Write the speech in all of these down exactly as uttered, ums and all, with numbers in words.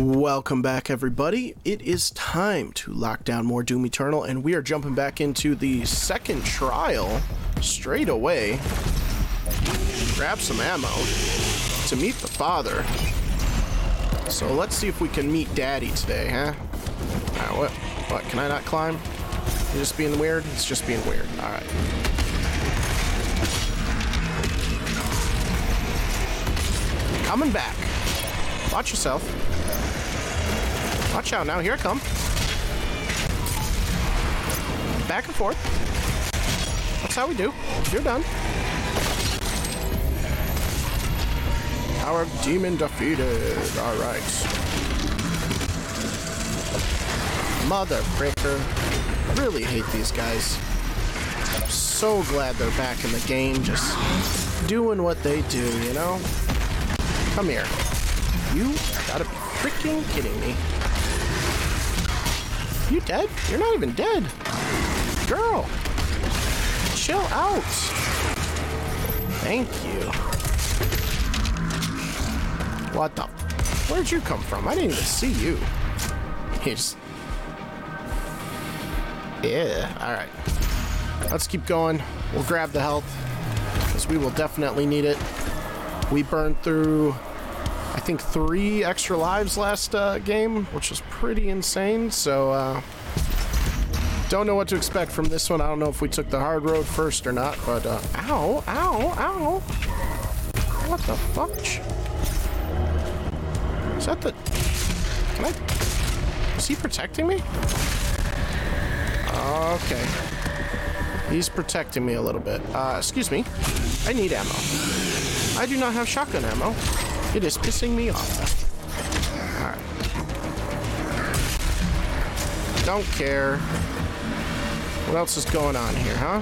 Welcome back, everybody. It is time to lock down more Doom Eternal, and we are jumping back into the second trial straight away. Grab some ammo to meet the father. So let's see if we can meet Daddy today, huh? All right, what? What? Can I not climb? You're just being weird? It's just being weird. All right. Coming back. Watch yourself. Watch out now. Here I come. Back and forth. That's how we do. You're done. Our demon defeated. All right. Mother pricker. I really hate these guys. I'm so glad they're back in the game, just doing what they do, you know? Come here. You gotta be freaking kidding me. You dead? You're not even dead. Girl. Chill out. Thank you. What the? Where'd you come from? I didn't even see you. Here's. Yeah. Alright. Let's keep going. We'll grab the health, because we will definitely need it. We burned through, I think, three extra lives last uh, game, which was pretty insane. So, uh, don't know what to expect from this one. I don't know if we took the hard road first or not, but, uh, ow, ow, ow. What the fuck? Is that the, can I, is he protecting me? Okay. He's protecting me a little bit. Uh, excuse me. I need ammo. I do not have shotgun ammo. It is pissing me off. Alright. Don't care. What else is going on here, huh?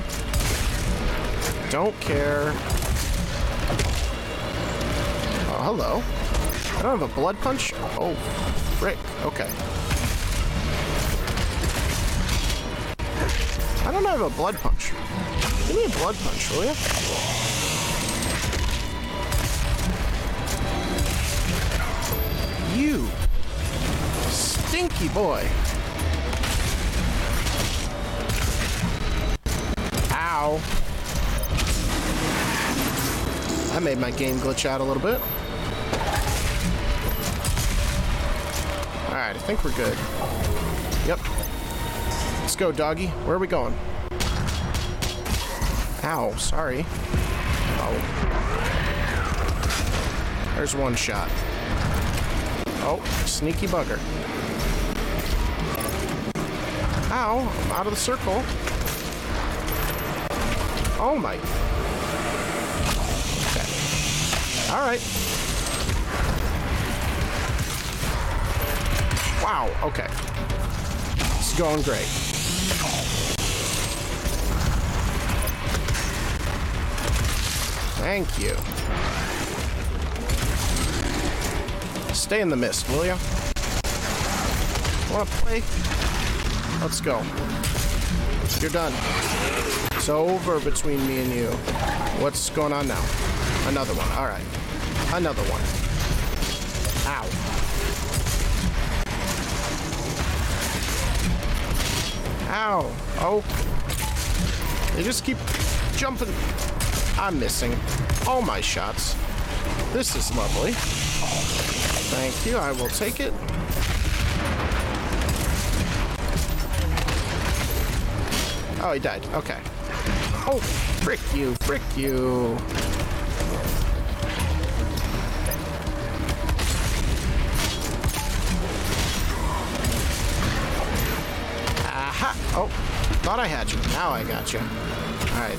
Don't care. Oh, hello. I don't have a blood punch? Oh, frick. Okay. I don't have a blood punch. Give me a blood punch, will you? You stinky boy. Ow. I made my game glitch out a little bit. Alright, I think we're good. Yep. Let's go, doggy. Where are we going? Ow, sorry. Oh. There's one shot. Oh, sneaky bugger. Ow, I'm out of the circle. Oh my. Okay. Alright. Wow, okay. It's going great. Thank you. Stay in the mist, will ya? Wanna play? Let's go. You're done. It's over between me and you. What's going on now? Another one. Alright. Another one. Ow. Ow. Oh. They just keep jumping. I'm missing all my shots. This is lovely. Thank you, I will take it. Oh, he died. Okay. Oh, frick you, frick you. Aha! Oh, thought I had you. Now I got you. All right.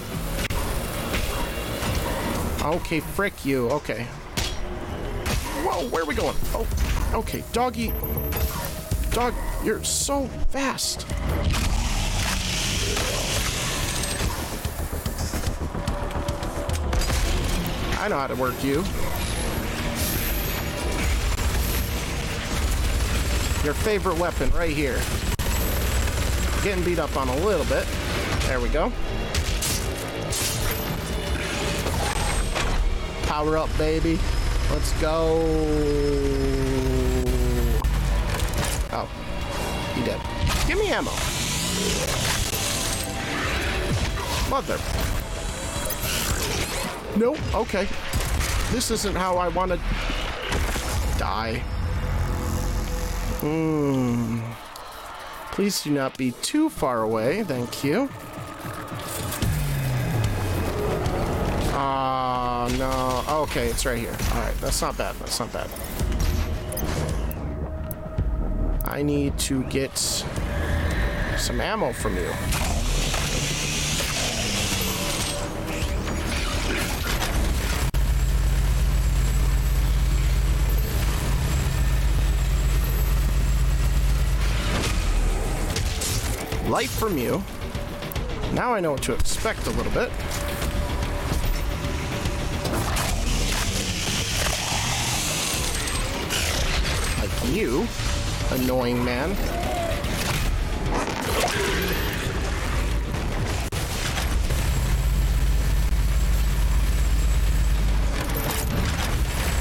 Okay, frick you. Okay. Whoa, where are we going? Oh, okay, doggy. Dog, you're so fast. I know how to work you. Your favorite weapon right here. Getting beat up on a little bit. There we go. Power up, baby. Let's go. Oh, he dead. Give me ammo. Mother. Nope. Okay. This isn't how I want to die. Hmm. Please do not be too far away. Thank you. Ah, uh, no. Oh, okay, it's right here. All right, that's not bad. That's not bad. I need to get some ammo from you. Light from you. Now I know what to expect a little bit. Like you, annoying man.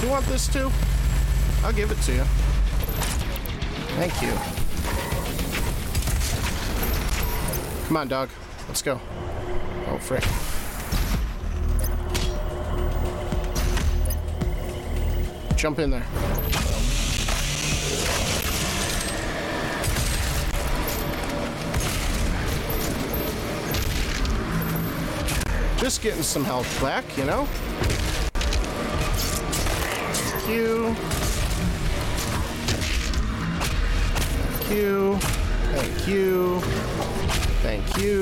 You want this too? I'll give it to you. Thank you. Come on, dog. Let's go. Oh, frick. Jump in there. Just getting some health back, you know? Thank you. Thank you. Thank you. Thank you.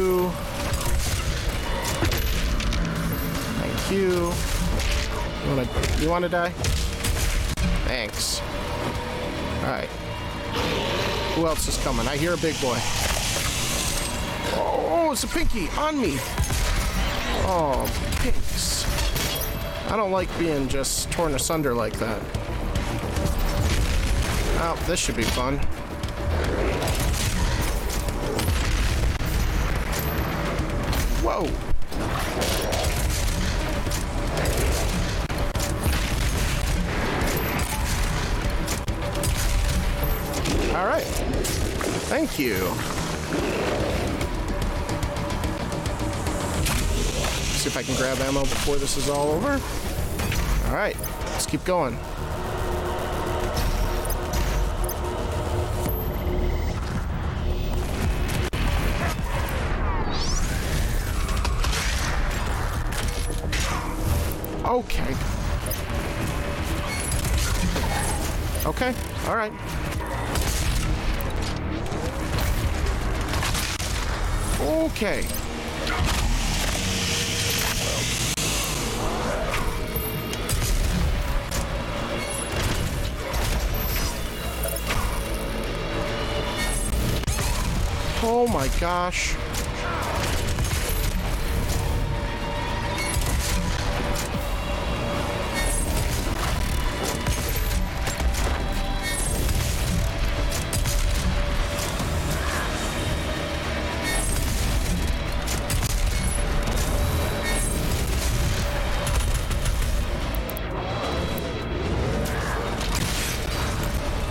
Thank you. You wanna, you wanna die? Thanks. Alright. Who else is coming? I hear a big boy. Oh, it's a pinky on me. Oh, pinks. I don't like being just torn asunder like that. Oh, this should be fun. Whoa! All right. Thank you. See if I can grab ammo before this is all over. All right. Let's keep going. Okay. Okay. All right. Okay. Oh my gosh.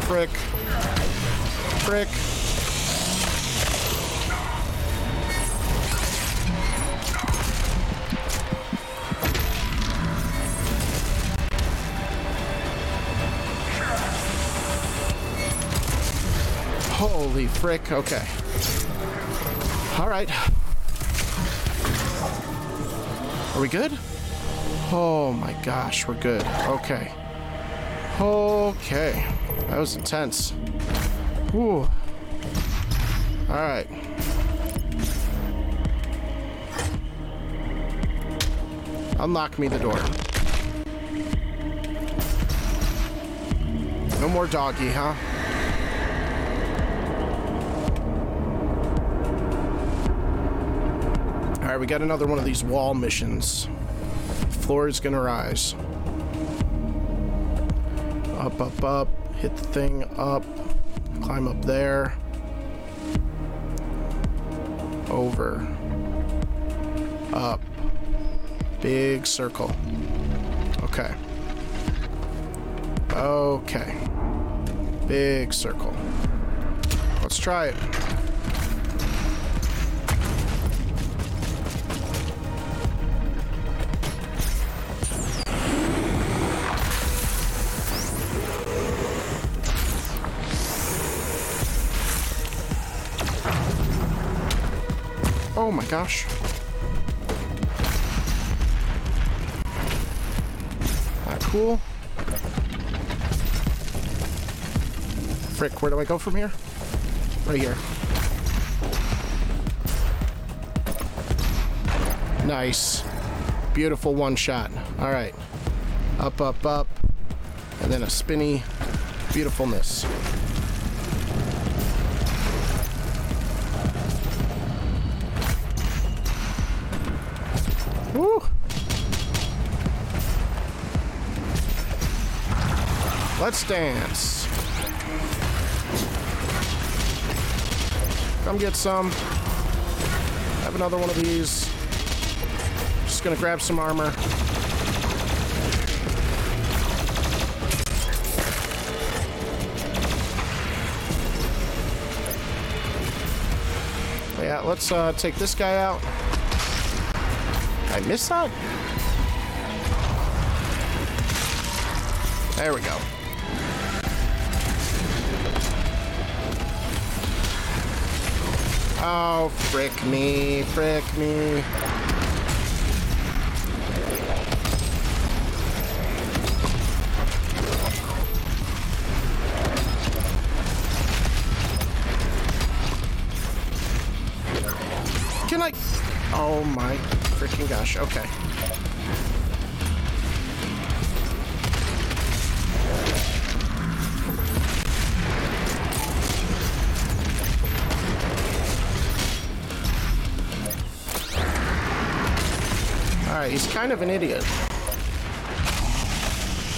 Frick. Frick. Holy frick. Okay. All right. Are we good? Oh my gosh, we're good. Okay. Okay. That was intense. Whew. All right. Unlock me the door. No more doggy, huh? All right, we got another one of these wall missions. The floor is gonna rise. Up, up, up. Hit the thing up, climb up there, over, up, big circle. Okay. Okay. Big circle. Let's try it. Oh my gosh. Not cool. Frick, where do I go from here? Right here. Nice. Beautiful one shot. All right. Up, up, up. And then a spinny. Beautifulness. Woo! Let's dance. Come get some. Have another one of these. Just gonna grab some armor. Yeah, let's uh, take this guy out. I missed that? There we go. Oh, frick me, frick me. Can I? Oh my freaking gosh, okay. Alright, he's kind of an idiot.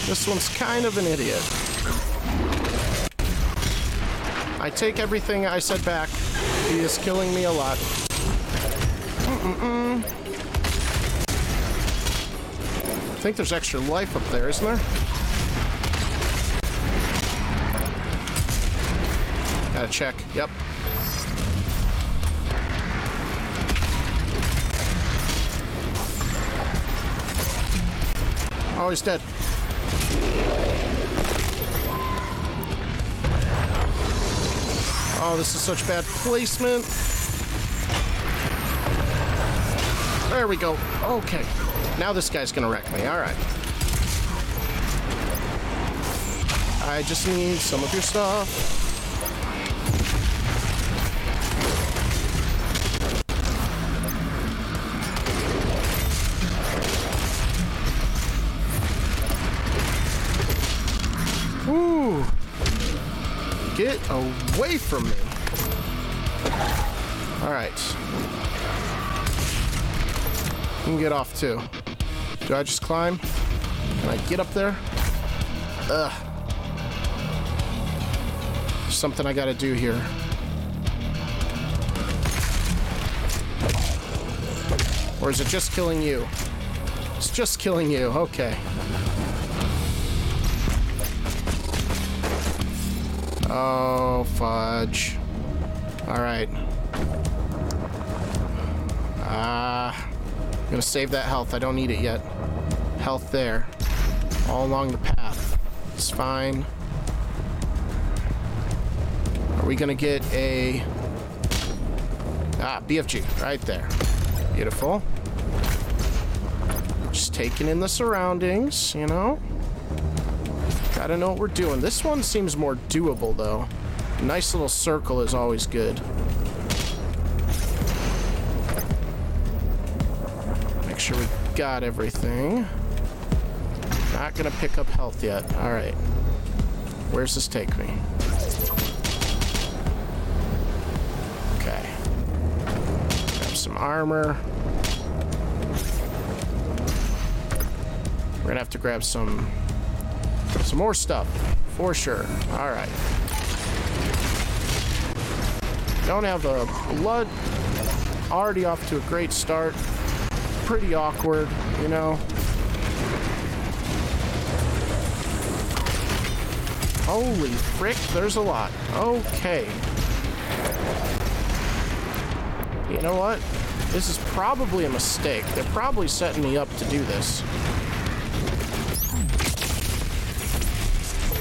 This one's kind of an idiot. I take everything I said back. He is killing me a lot. Mm-mm-mm. I think there's extra life up there, isn't there? Gotta check. Yep. Oh, he's dead. Oh, this is such bad placement. There we go. Okay. Now this guy's gonna wreck me. All right. I just need some of your stuff. Ooh. Get away from me. Alright. You can get off too. Do I just climb? Can I get up there? Ugh. There's something I gotta do here. Or is it just killing you? It's just killing you. Okay. Oh, fudge. All right. Ah, uh, I'm gonna save that health. I don't need it yet. Health there. All along the path. It's fine. Are we gonna get a... Ah, B F G. Right there. Beautiful. Just taking in the surroundings, you know? Gotta know what we're doing. This one seems more doable, though. A nice little circle is always good. Make sure we got everything. Not gonna pick up health yet. All right. Where's this take me? Okay. Grab some armor. We're gonna have to grab some... Some more stuff, for sure. All right. Don't have the blood. Already off to a great start. Pretty awkward, you know. Holy frick, there's a lot. Okay. You know what? This is probably a mistake. They're probably setting me up to do this.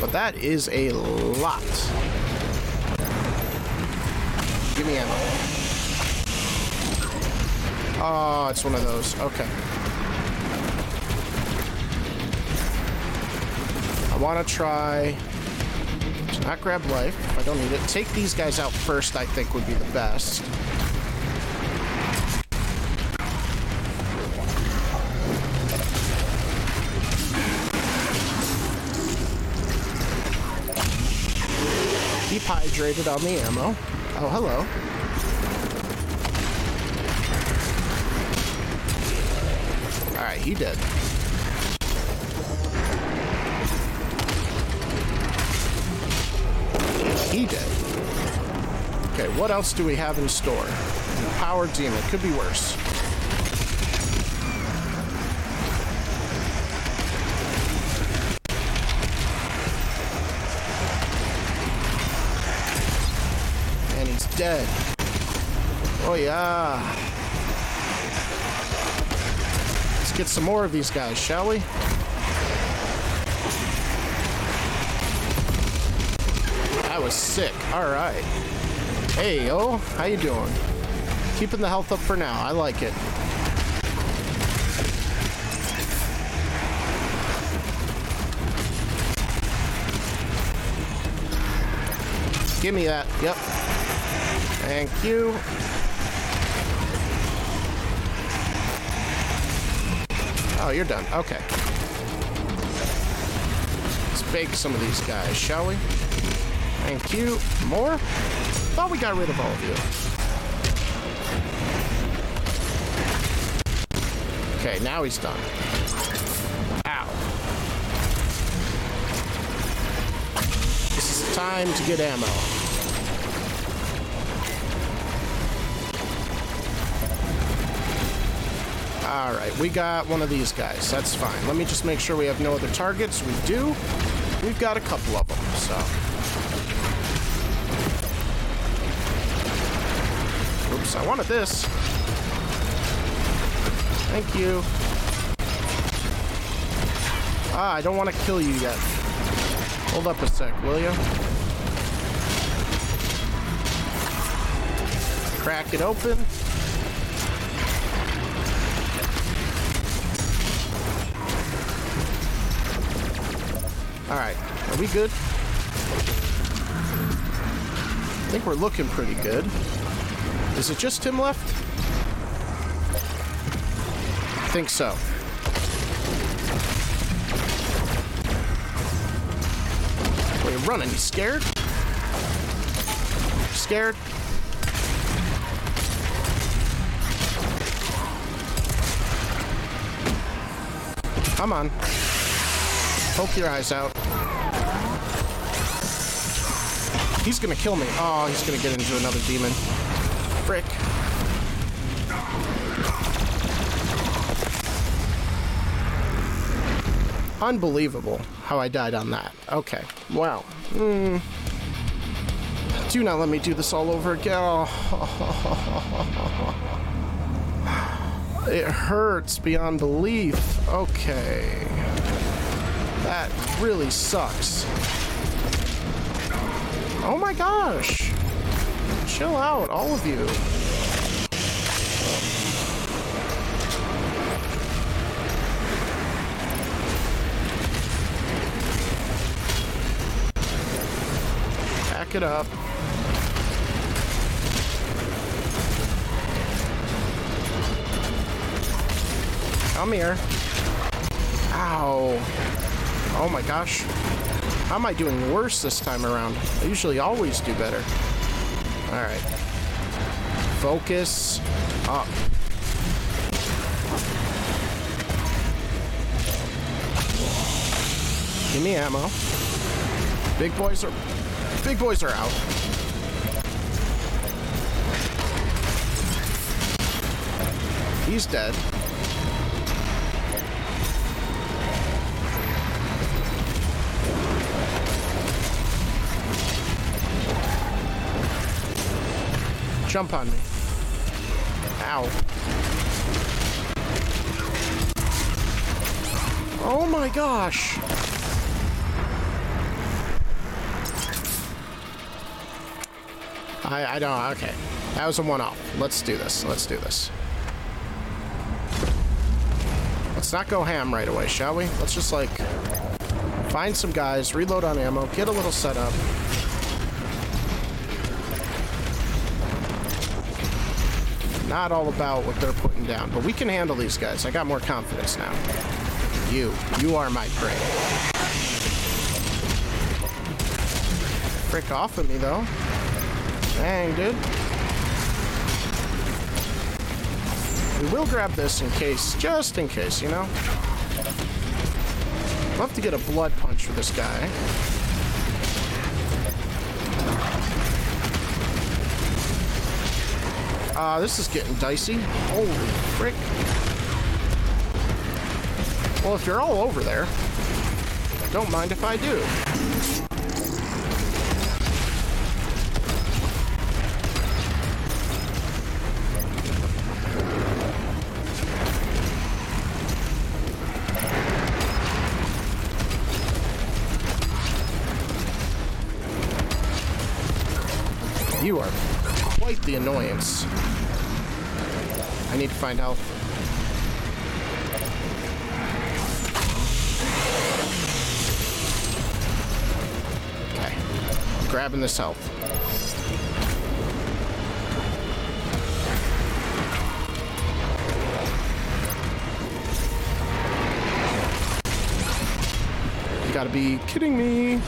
But that is a lot. Give me ammo. Oh, it's one of those. Okay. I want to try to not grab life. I don't need it. Take these guys out first, I think, would be the best. Keep hydrated on the ammo. Oh, hello. Alright, he dead. He dead. Okay, what else do we have in store? Power demon. Could be worse. Dead. Oh yeah. Let's get some more of these guys, shall we? I was sick. All right. Hey yo, how you doing? Keeping the health up for now. I like it. Give me that. Yep. Thank you. Oh, you're done. Okay. Let's bake some of these guys, shall we? Thank you. More? Thought we got rid of all of you. Okay, now he's done. Ow. This is time to get ammo. Alright, we got one of these guys. That's fine. Let me just make sure we have no other targets. We do. We've got a couple of them, so. Oops, I wanted this. Thank you. Ah, I don't want to kill you yet. Hold up a sec, will you? Crack it open. Alright, are we good? I think we're looking pretty good. Is it just him left? I think so. Are you running? You scared? Scared? Come on. Poke your eyes out. He's gonna kill me. Oh, he's gonna get into another demon. Frick. Unbelievable how I died on that. Okay. Wow. Mm. Do not let me do this all over again. Oh. It hurts beyond belief. Okay. That really sucks. Oh my gosh! Chill out, all of you. Back it up. Come here. Ow. Oh my gosh. How am I doing worse this time around? I usually always do better. Alright. Focus up. Give me ammo. Big boys are... Big boys are out. He's dead. Jump on me. Ow. Oh my gosh. I, I don't, okay. That was a one-off. Let's do this. Let's do this. Let's not go ham right away, shall we? Let's just, like, find some guys, reload on ammo, get a little set up. Not all about what they're putting down, but we can handle these guys. I got more confidence now. You. You are my prey. Frick off of me, though. Dang, dude. We will grab this in case, just in case, you know? Love to get a blood punch for this guy. Uh, this is getting dicey. Holy frick. Well, if you're all over there, don't mind if I do. You are quite the annoyance. I need to find health. Okay. Grabbing this health. You gotta be kidding me.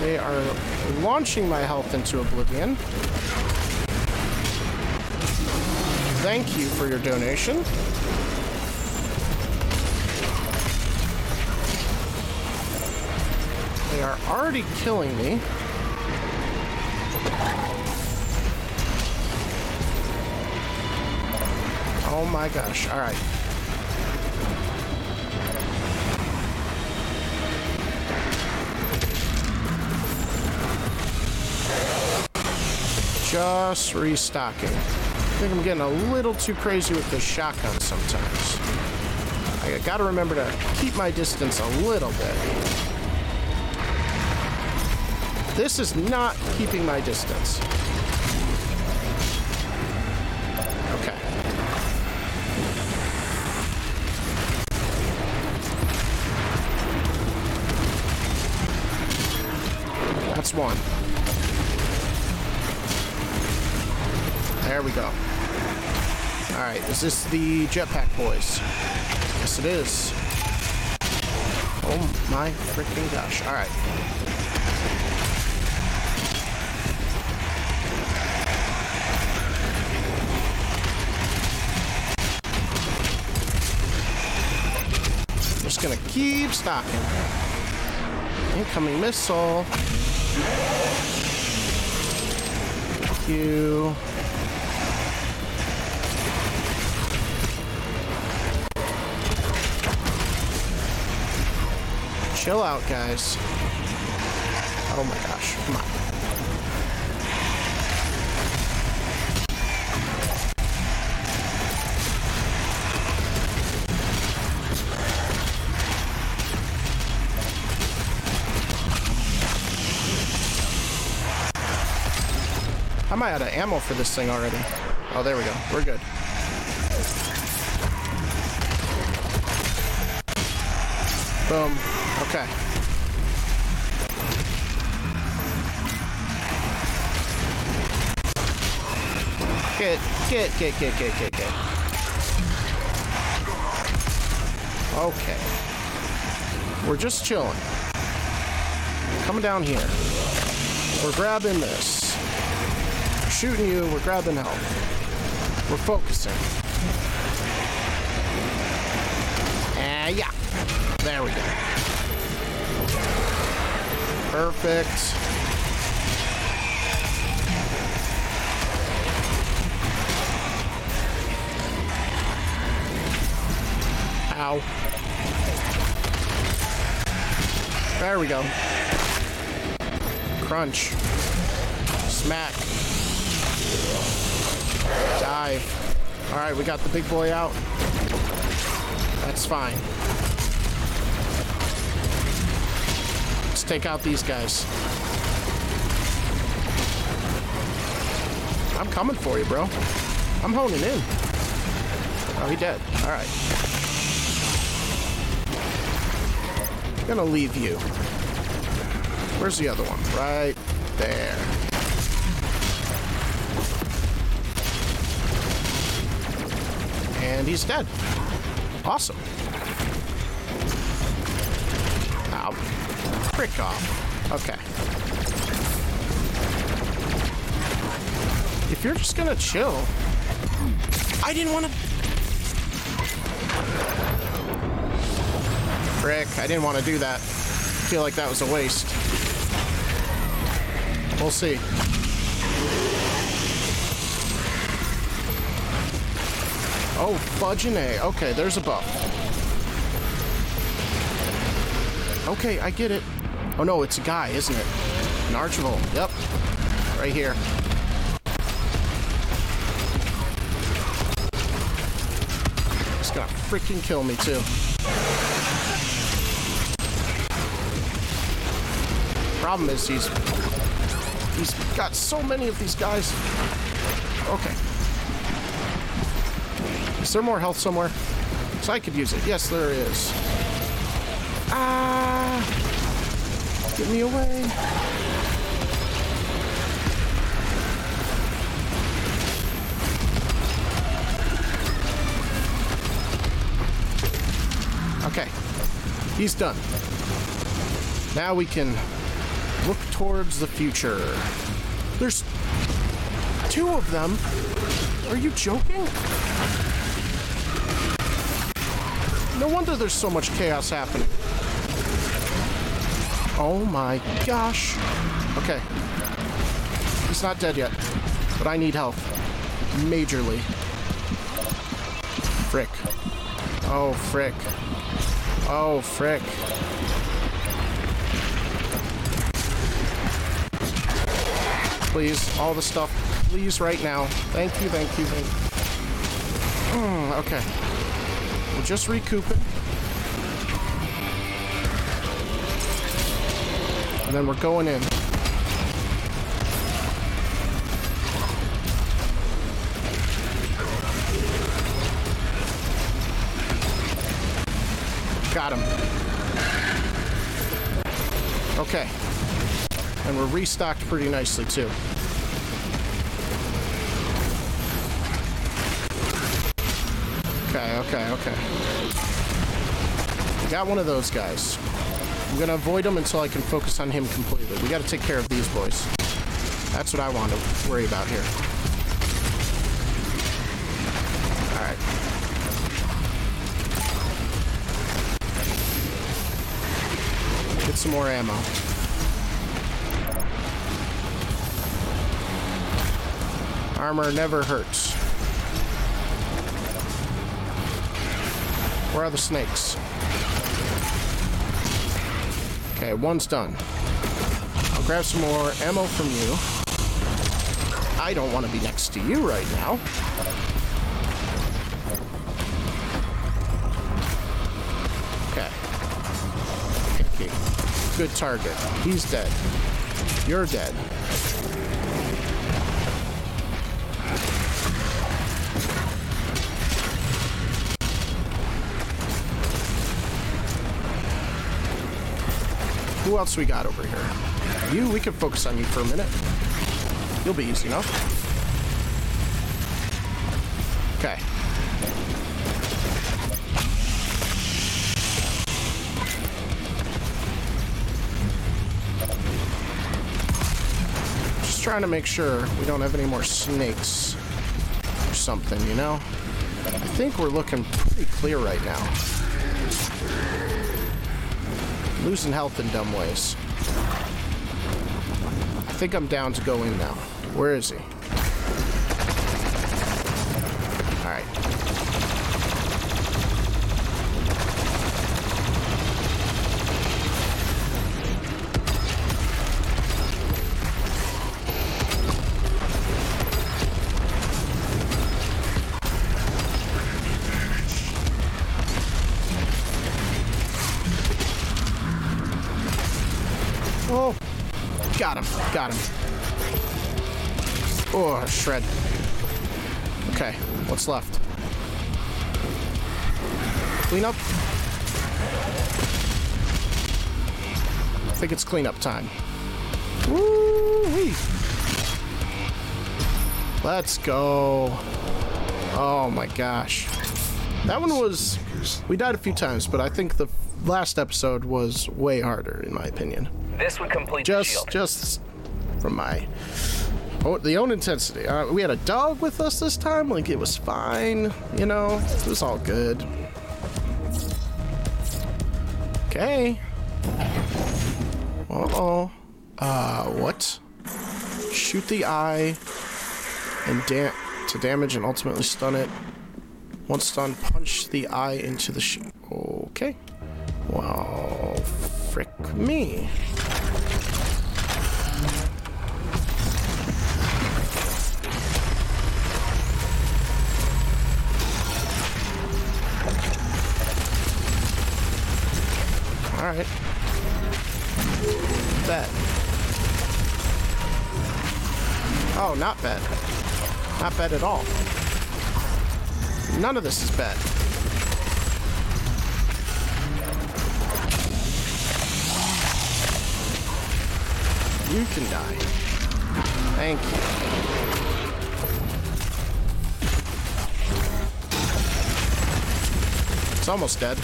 They are launching my health into oblivion. Thank you for your donation. They are already killing me. Oh my gosh, all right. Just restocking. I think I'm getting a little too crazy with this shotgun sometimes. I gotta remember to keep my distance a little bit. This is not keeping my distance. Okay. That's one. There we go. Alright, is this the jetpack boys? Yes, it is. Oh my freaking gosh. Alright. I'm just gonna keep stocking. Incoming missile. Thank you. Chill out, guys. Oh my gosh, come on. Am I out of ammo for this thing already? Oh, there we go. We're good. Boom. Okay. Get, get, get, get, get, get, get. Okay. We're just chilling. Coming down here. We're grabbing this. We're shooting you. We're grabbing health. We're focusing. Ah, uh, yeah. There we go. Perfect. Ow. There we go. Crunch. Smack. Dive. Alright, we got the big boy out. That's fine. Let's take out these guys. I'm coming for you, bro. I'm honing in. Oh, he dead. Alright. Gonna leave you. Where's the other one? Right there. And he's dead. Awesome. Ow. Frick off. Okay. If you're just gonna chill... I didn't want to... Frick, I didn't want to do that. I feel like that was a waste. We'll see. Oh, fudging A. Okay, there's a buff. Okay, I get it. Oh no, it's a guy, isn't it? An Archival. Yep. Right here. It's gonna freaking kill me, too. Problem is, he's... He's got so many of these guys. Okay. Is there more health somewhere? So I could use it. Yes, there is. Ah! Get me away. Okay. He's done. Now we can look towards the future. There's two of them. Are you joking? No wonder there's so much chaos happening. Oh my gosh. Okay. He's not dead yet, but I need help. Majorly. Frick. Oh, frick. Oh, frick. Please, all the stuff. Please, right now. Thank you, thank you, thank you. Mm, okay. We'll just recoup it. And then we're going in. Got him. Okay. And we're restocked pretty nicely, too. Okay, okay, okay. We got one of those guys. I'm gonna avoid him until I can focus on him completely. We gotta take care of these boys. That's what I want to worry about here. Alright. Get some more ammo. Armor never hurts. Where are the snakes? Okay, one's done. I'll grab some more ammo from you. I don't want to be next to you right now. Okay. Okay. Good target. He's dead. You're dead. Who else we got over here? You, we can focus on you for a minute. You'll be easy enough. Okay. Just trying to make sure we don't have any more snakes or something, you know? I think we're looking pretty clear right now. Losing health in dumb ways. I think I'm down to go in now. Where is he? Alright. Got him. Got him. Oh, shred. Okay, what's left? Clean up? I think it's cleanup time. Woo-wee! Let's go. Oh my gosh. That one was... We died a few times, but I think the last episode was way harder, in my opinion. This would complete the shield. Just from my... Oh, the own intensity. Uh, we had a dog with us this time. Like, it was fine. You know, it was all good. Okay. Uh-oh. Uh, what? Shoot the eye and da to damage and ultimately stun it. Once stunned, punch the eye into the sh- Okay. Wow. Frick me. All right. Bad. Oh, not bad. Not bad at all. None of this is bad. You can die. Thank you. It's almost dead.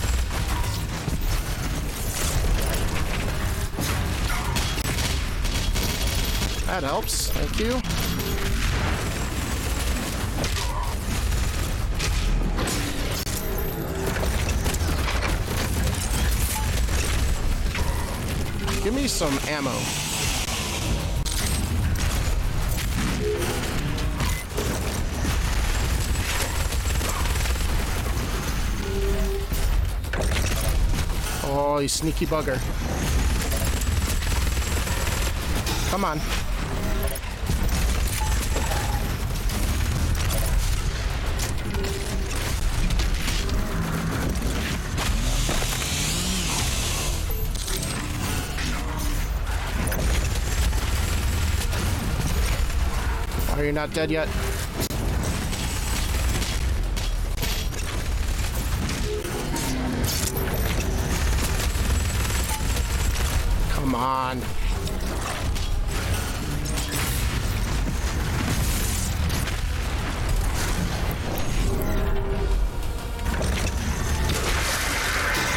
That helps, thank you. Give me some ammo. Oh, you sneaky bugger. Come on. Are you not dead yet? Come on.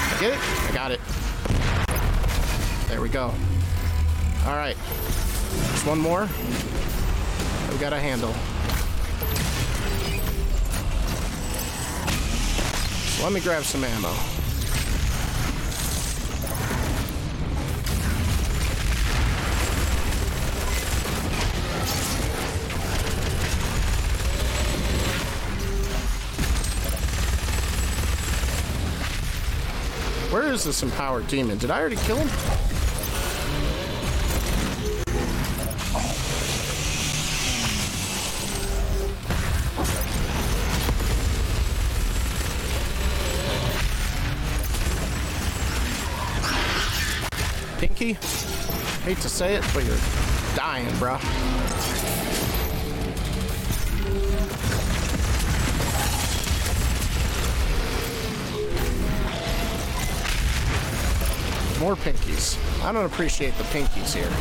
I get it? I got it. There we go. All right. Just one more. We got a handle. So let me grab some ammo. Where is this empowered demon? Did I already kill him? Pinky, hate to say it, but you're dying, bruh. More pinkies. I don't appreciate the pinkies here.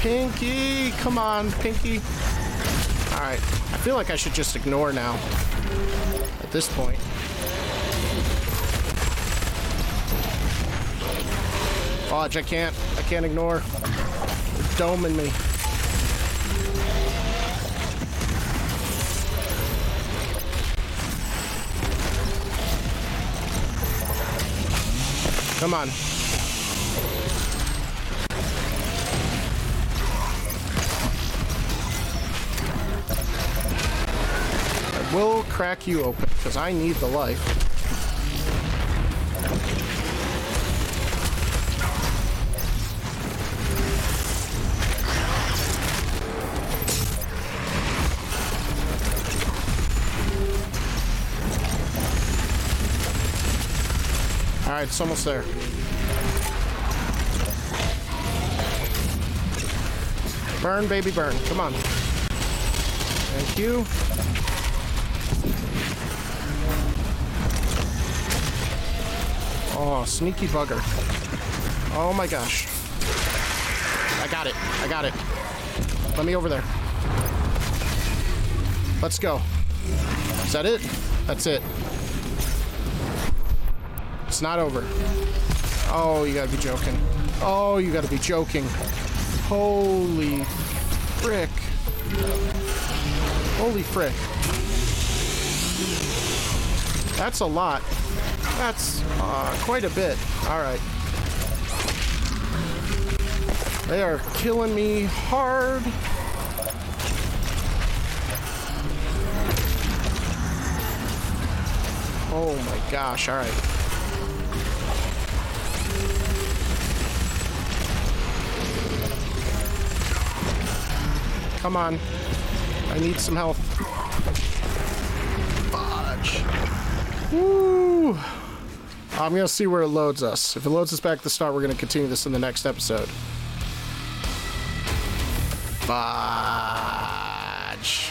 Pinky, come on, Pinky. All right, I feel like I should just ignore now at this point. Fudge, I can't, I can't ignore. They're doming me. Come on. will crack you open, because I need the life. Alright, it's almost there. Burn, baby, burn. Come on. Thank you. Oh, sneaky bugger. Oh my gosh. I got it. I got it. Let me over there. Let's go. Is that it? That's it. It's not over. Oh, you gotta be joking. Oh, you gotta be joking. Holy frick. Holy frick. That's a lot. That's uh, quite a bit. Alright. They are killing me hard. Oh my gosh, alright. Come on. I need some health. Fudge. Woo! I'm going to see where it loads us. If it loads us back to the start, we're going to continue this in the next episode. Fudge.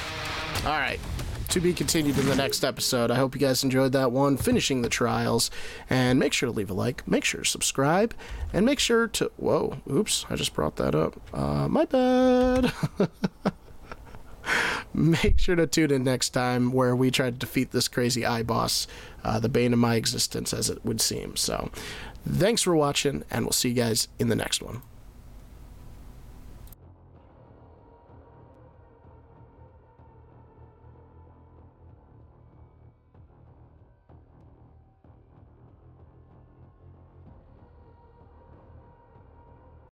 Alright. To be continued in the next episode. I hope you guys enjoyed that one, finishing the trials. And make sure to leave a like. Make sure to subscribe. And make sure to... Whoa. Oops. I just brought that up. Uh, my bad. Make sure to tune in next time where we try to defeat this crazy eye boss, uh, the bane of my existence, as it would seem. So, thanks for watching, and we'll see you guys in the next one.